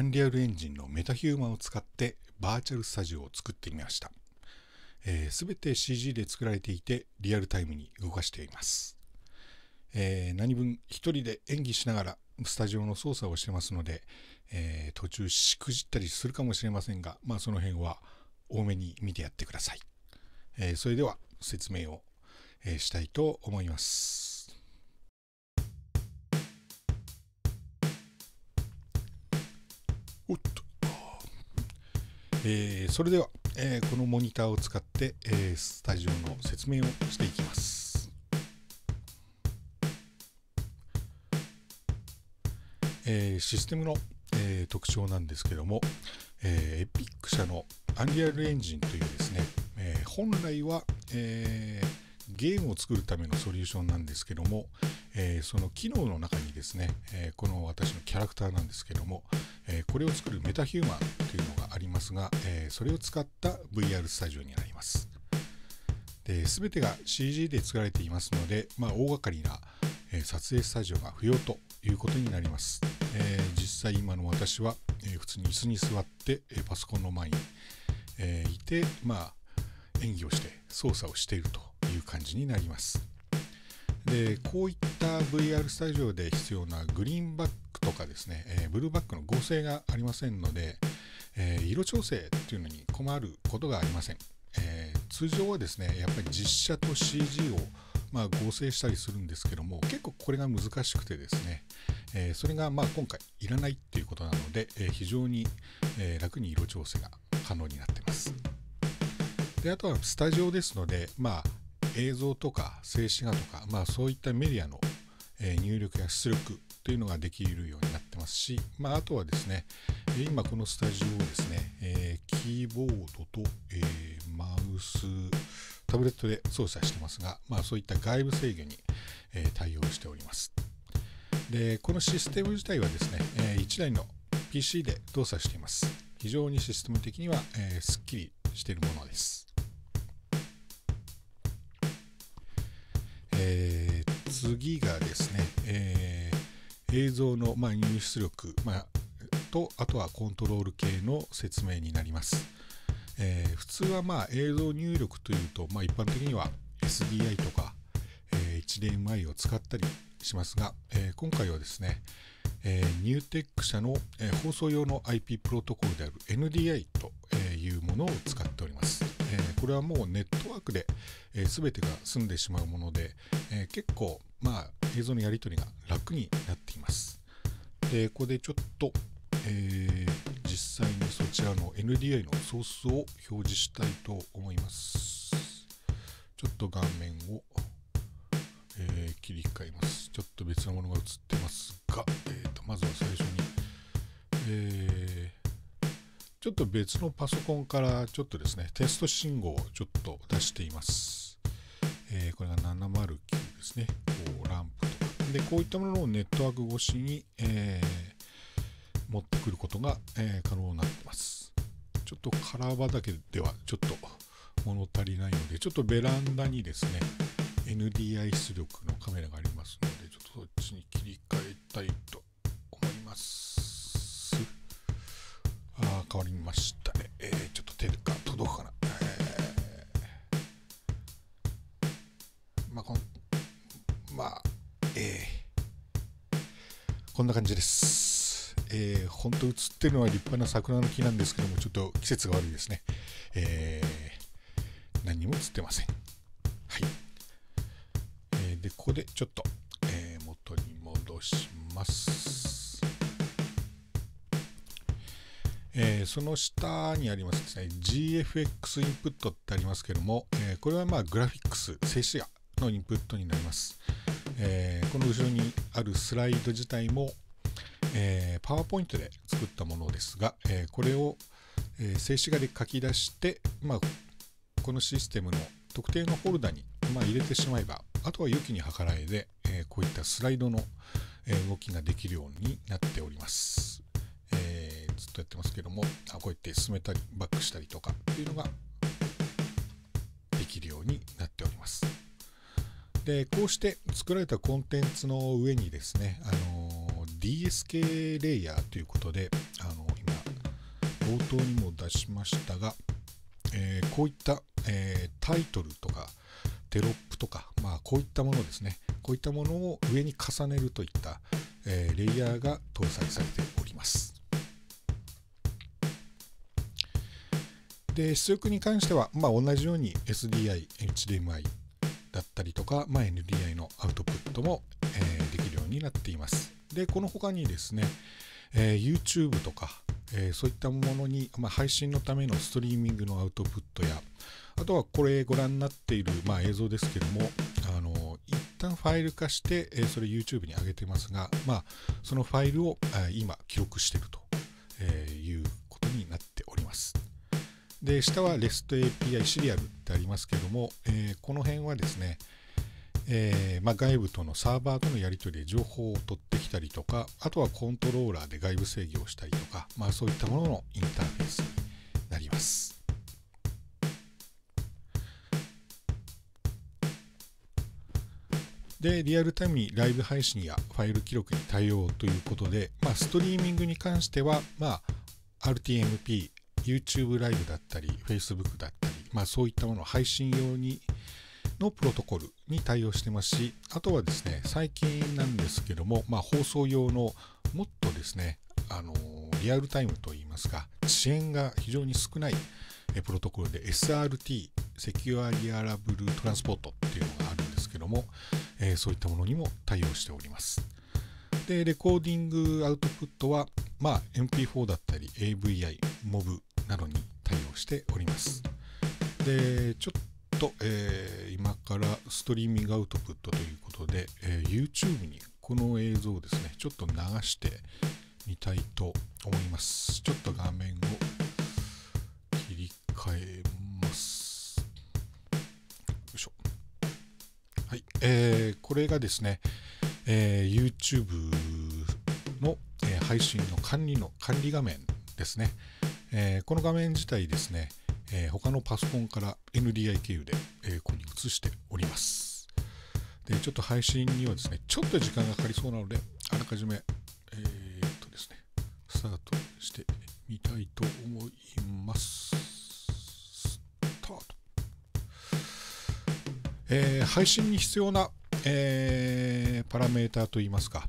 アンリアルエンジンのメタヒューマンを使ってバーチャルスタジオを作ってみました。全て CG で作られていてリアルタイムに動かしています。何分一人で演技しながらスタジオの操作をしてますので、途中しくじったりするかもしれませんが、まあ、その辺は多めに見てやってください。それでは説明をしたいと思います。おっと。それでは、このモニターを使って、スタジオの説明をしていきます。システムの、特徴なんですけども、エピック社のアンリアルエンジンというですね、本来は、ゲームを作るためのソリューションなんですけども、その機能の中にですね、この私のキャラクターなんですけども、これを作るメタヒューマンというのがありますが、それを使った VR スタジオになります。で、全てが CG で作られていますので、まあ、大掛かりな撮影スタジオが不要ということになります。実際今の私は普通に椅子に座ってパソコンの前にいて、まあ、演技をして操作をしているという感じになります。で、こういった VR スタジオで必要なグリーンバックとかですね、ブルーバックの合成がありませんので、色調整っていうのに困ることがありません。通常はですね、やっぱり実写と CG を、まあ、合成したりするんですけども、結構これが難しくてですね、それがまあ今回いらないっていうことなので、非常に楽に色調整が可能になってます。で、あとはスタジオですので、まあ、映像とか静止画とか、まあ、そういったメディアの入力や出力というのができるようになってますし、まあ、あとはですね、今このスタジオをですね、キーボードとマウス、タブレットで操作してますが、まあ、そういった外部制御に対応しております。で、このシステム自体はですね、1台の PC で動作しています。非常にシステム的にはすっきりしているものです。次がですね、映像の、まあ、入出力、まあ、とあとはコントロール系の説明になります。普通は、まあ、映像入力というと、まあ、一般的には SDI とか、HDMI を使ったりしますが、今回はですね、ニューテック社の、放送用の IP プロトコルである NDI というものを使っております。これはもうネットワークで、全てが済んでしまうもので、結構、まあ、映像のやり取りが楽になっています。で、ここでちょっと、実際にそちらの NDI のソースを表示したいと思います。ちょっと画面を、切り替えます。ちょっと別のものが映ってますが、まずは最初に、ちょっと別のパソコンからちょっとですね、テスト信号をちょっと出しています。これが709ですね。こうランプとか。で、こういったものをネットワーク越しに、持ってくることが、可能になってます。ちょっとカラー場だけではちょっと物足りないので、ちょっとベランダにですね、NDI 出力のカメラがありますので、ちょっとそっちに切り替えたいと思います。変わりましたね。ちょっと手が届くかな。こんな感じです。本当映ってるのは立派な桜の木なんですけども、ちょっと季節が悪いですね。何も映ってません。はい。で、ここでちょっと、元に戻します。その下にありますですね、GFX インプットってありますけども、これはまあグラフィックス、静止画のインプットになります。この後ろにあるスライド自体も、パワーポイントで作ったものですが、これを、静止画で書き出して、まあ、このシステムの特定のフォルダに、まあ、入れてしまえば、あとは良きに計らいで、こういったスライドの、動きができるようになっております。ずっとやってますけども、こうやって進めたりバックしたりとかっていうのができるようになっております。で、こうして作られたコンテンツの上にですね、DS 系レイヤーということで、冒頭にも出しましたが、こういった、タイトルとかテロップとか、こういったものですね、こういったものを上に重ねるといった、レイヤーが搭載されております。で、出力に関しては、同じように SDI、HDMI だったりとか、NDI のアウトプットも、できるようになっています。で、この他にですね、YouTube とか、そういったものに、配信のためのストリーミングのアウトプットや、あとはこれご覧になっている、映像ですけども、一旦ファイル化して、それ YouTube に上げてますが、そのファイルを今記録していると、いうことになっております。で、下は REST API シリアルってありますけども、この辺はですね、外部とのサーバーとのやり取りで情報を取ってきたりとか、あとはコントローラーで外部制御をしたりとか、そういったもののインターフェースになります。で、リアルタイムにライブ配信やファイル記録に対応ということで、ストリーミングに関しては、RTMP、YouTube ライブだったり、Facebook だったり、そういったものを配信用にのプロトコルに対応してますし、あとはですね、最近なんですけども、放送用のもっとですね、リアルタイムといいますか、遅延が非常に少ないプロトコルで SRT、セキュアリアラブルトランスポートっていうのがあるんですけども、そういったものにも対応しております。で、レコーディングアウトプットは、MP4 だったり AVI、MOV などに対応しております。で、ちょっと、今からストリーミングアウトプットということで、YouTube にこの映像をですね、ちょっと流してみたいと思います。ちょっと画面を切り替えます。よいしょ。はい。これがですね、YouTube の、配信の管理画面ですね。この画面自体ですね、他のパソコンから NDI 経由で、ここに移しております。で、ちょっと配信にはですね、ちょっと時間がかかりそうなので、あらかじめ、ですね、スタートしてみたいと思います。スタート。配信に必要な、パラメータといいますか、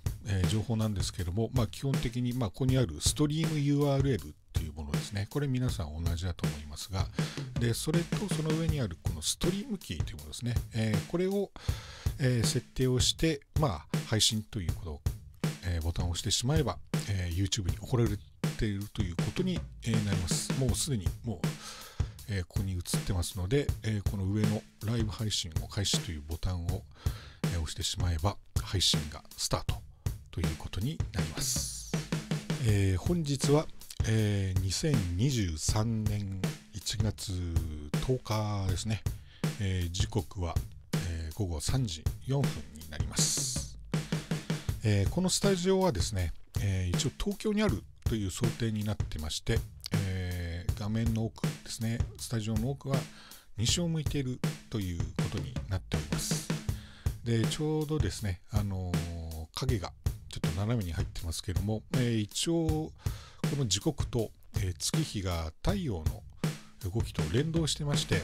情報なんですけども、基本的に、ここにあるストリーム URL というものですね。これ皆さん同じだと思いますが、で、それとその上にあるこのストリームキーというものですね。これを、設定をして、配信ということを、ボタンを押してしまえば、YouTube に送られているということになります。もうすでにここに映ってますので、この上のライブ配信を開始というボタンを押してしまえば配信がスタートということになります。本日は、2023年1月10日ですね。時刻は、午後3時4分になります。このスタジオはですね、一応東京にあるという想定になってまして、画面の奥ですね、スタジオの奥は西を向いているということになっております。で、ちょうどですね、影がちょっと斜めに入ってますけども、一応この時刻と、月日が太陽の動きと連動してまして、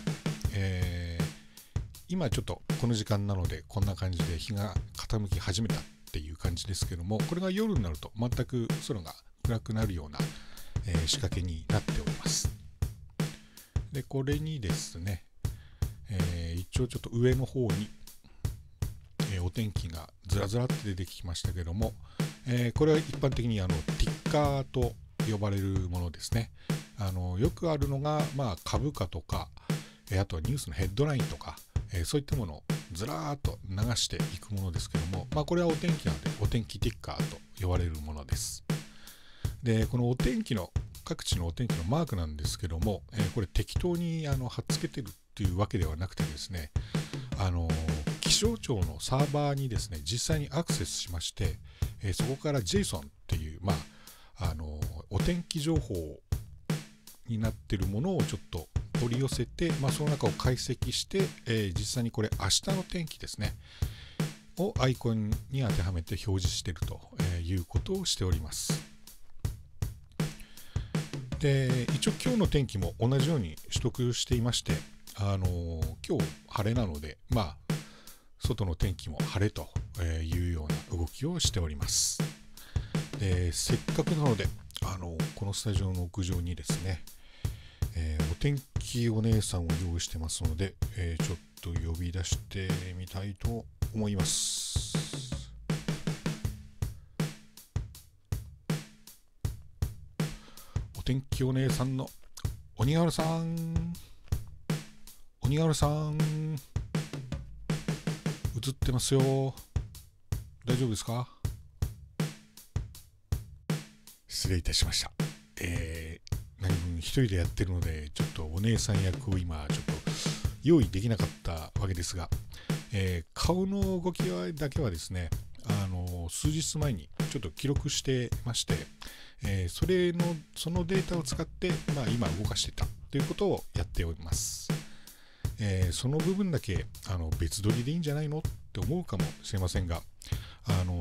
今ちょっとこの時間なのでこんな感じで日が傾き始めたっていう感じですけども、これが夜になると全く空が暗くなるような、仕掛けになっております。で、これにですね、一応ちょっと上の方に、お天気がずらずらって出てきましたけども、これは一般的にティッカーと呼ばれるものですね。よくあるのが、株価とか、あとはニュースのヘッドラインとか、そういったものをずらーっと流していくものですけども、これはお天気なので、お天気ティッカーと呼ばれるものです。で、このお天気の、各地のお天気のマークなんですけども、これ適当に貼っつけてるっていうわけではなくてですね、気象庁のサーバーにですね、実際にアクセスしまして、そこから JSON っていう、お天気情報になっているものをちょっと取り寄せて、その中を解析して、実際にこれ明日の天気ですね、をアイコンに当てはめて表示しているということをしております。一応今日の天気も同じように取得していまして、今日晴れなので、外の天気も晴れというような動きをしております。で、せっかくなので、このスタジオの屋上にですね、お天気お姉さんを用意してますので、ちょっと呼び出してみたいと思います。お天気お姉さんの鬼ヶ原さん、鬼ヶ原さん、映ってますよ。大丈夫ですか？失礼いたしました。何分一人でやってるので、ちょっとお姉さん役を今ちょっと用意できなかったわけですが、顔の動きだけはですね、数日前にちょっと記録してまして、そのデータを使って、今動かしてたということをやっております。その部分だけ別撮りでいいんじゃないのって思うかもしれませんが、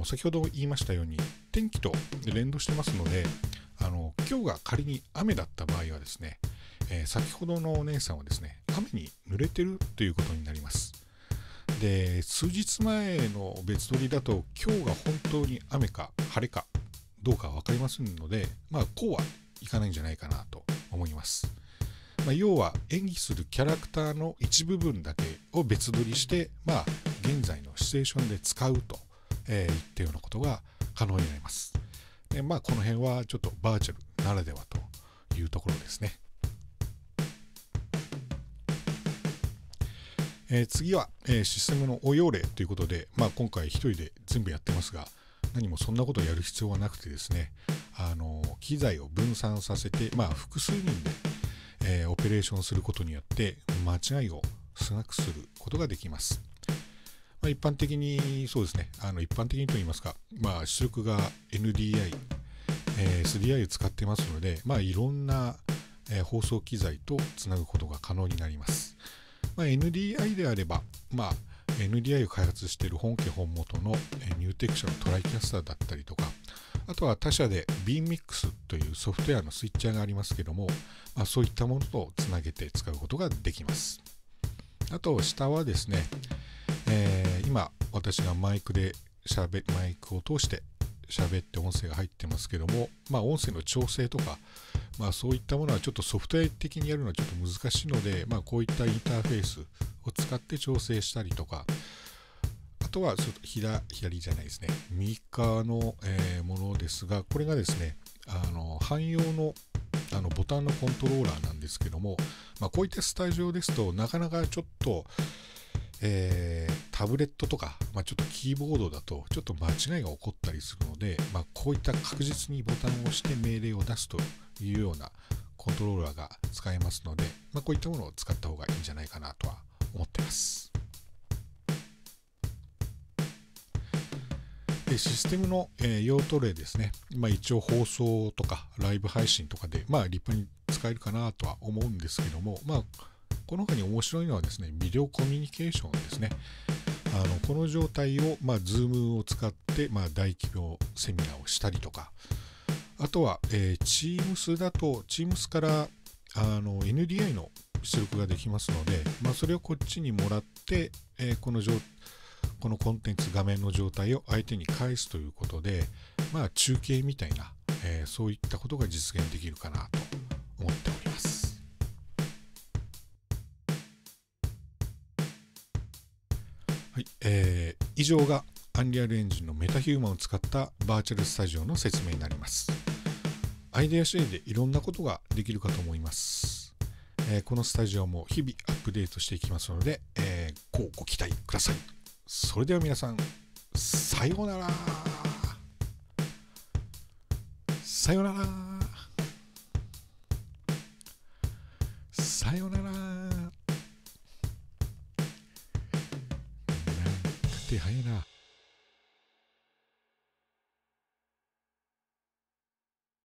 先ほど言いましたように天気と連動してますので、今日が仮に雨だった場合はですね、先ほどのお姉さんはですね、雨に濡れてるということになります。で、数日前の別撮りだと、今日が本当に雨か晴れかどうか分かりませんので、こうはいかないんじゃないかなと思います。要は演技するキャラクターの一部分だけを別撮りして、現在のシチュエーションで使うといったようなことが可能になります。で、この辺はちょっとバーチャルならではというところですね。次は、システムの応用例ということで、今回一人で全部やってますが、何もそんなことをやる必要はなくてですね、機材を分散させて、複数人でオペレーションすることによって間違いを少なくすることができます。一般的に、そうですね、一般的にといいますか、出力が NDI、SDI を使ってますので、いろんな放送機材とつなぐことが可能になります。NDI であれば、NDI を開発している本家本元のニューテク社のトライキャスターだったりとか、あとは他社で BeamMix というソフトウェアのスイッチャーがありますけども、そういったものとつなげて使うことができます。あと下はですね、今私がマイクを通して喋って音声が入ってますけども、音声の調整とか、そういったものはちょっとソフトウェア的にやるのはちょっと難しいので、こういったインターフェースを使って調整したりとか、あとはちょっと左じゃないですね、右側のものですが、これがですね、汎用のボタンのコントローラーなんですけども、こういったスタジオですと、なかなかちょっと、タブレットとか、ちょっとキーボードだと、ちょっと間違いが起こったりするので、こういった確実にボタンを押して命令を出すというようなコントローラーが使えますので、こういったものを使った方がいいんじゃないかなとは思っています。システムの用途例ですね。一応放送とかライブ配信とかで、立派に使えるかなとは思うんですけども、この他に面白いのはですね、ビデオコミュニケーションですね。この状態を、Zoom を使って、大規模セミナーをしたりとか、あとは、Teams だと、Teams からNDI の出力ができますので、それをこっちにもらって、このコンテンツ画面の状態を相手に返すということで、中継みたいな、そういったことが実現できるかなと思っております。はい、以上が Unreal Engine のメタヒューマンを使ったバーチャルスタジオの説明になります。アイデア次第でいろんなことができるかと思います。このスタジオも日々アップデートしていきますので、ご期待ください。それでは皆さん、さようなら。さようなら。さようなら。なんて早いな。